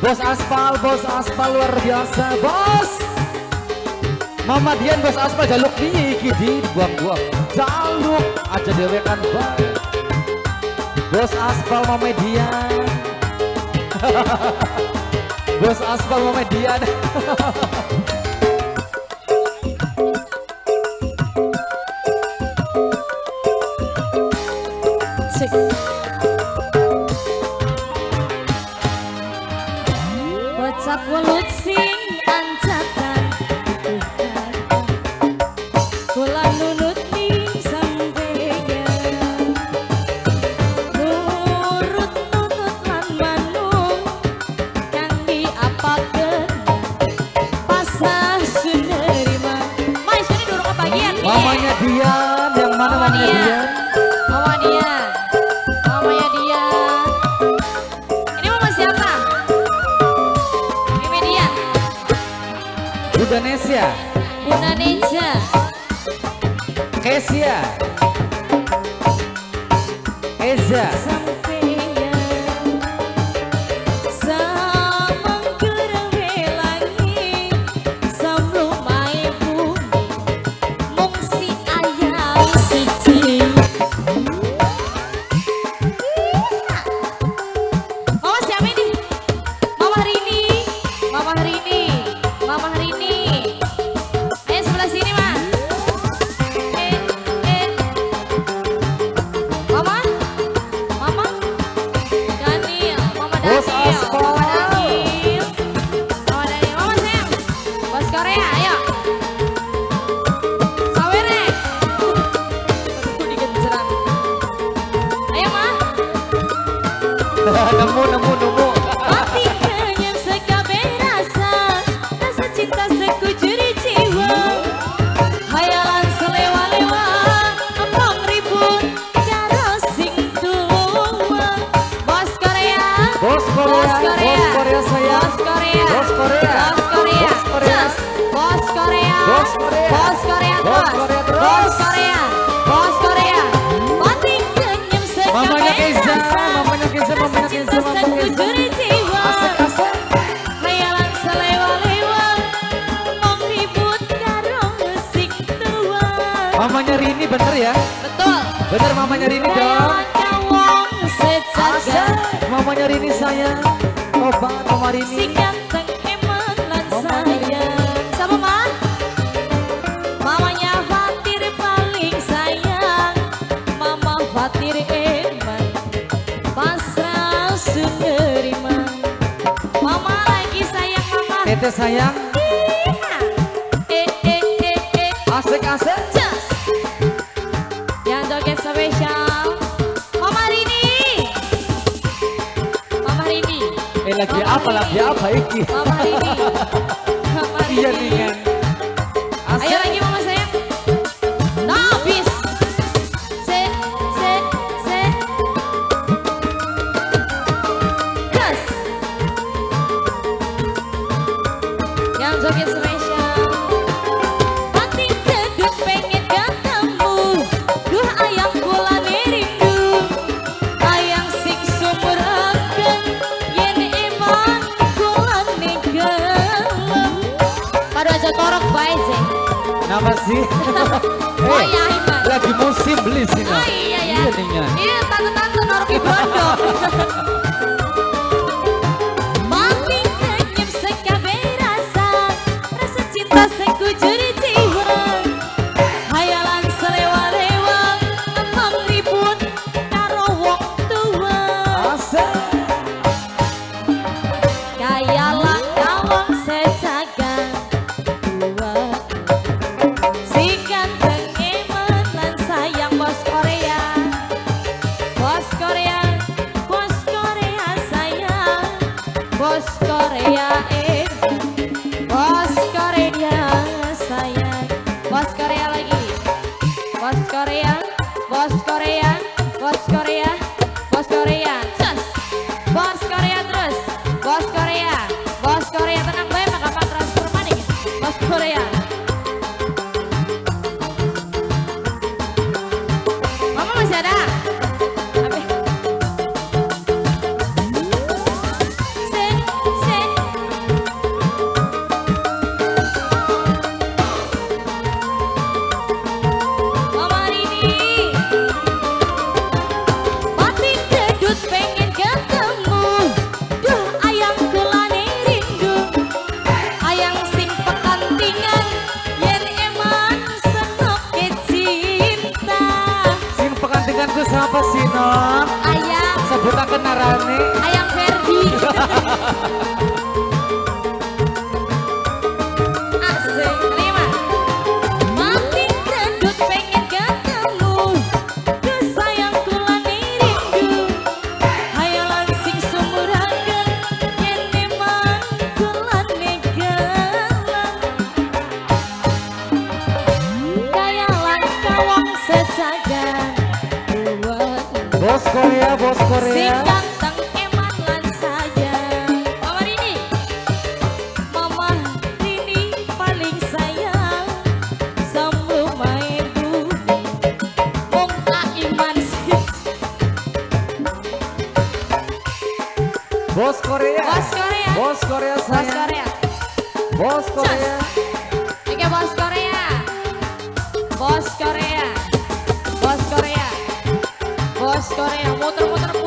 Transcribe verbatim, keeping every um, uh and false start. Bos aspal, bos aspal luar biasa, bos. Mama Dian bos aspal jaluk nih iki di buang-buang. Jaluk aja dewekan bae. Bos aspal Mama Dian. Bos aspal Mama Dian. Say, say. Ayang Ferdi. Asik, terima. Makin gendut pengen ganteng lu, kesayangku lan rindu. Hayo langsing sumurakan, yen memang ku lan negalan. Kaya lan kawang sejajar. Bos Korea, bos Korea. Bos Korea, bos Korea, bos Korea, bos Korea, bos Korea, oke bos Korea, bos Korea, bos Korea, bos Korea, muter-muter.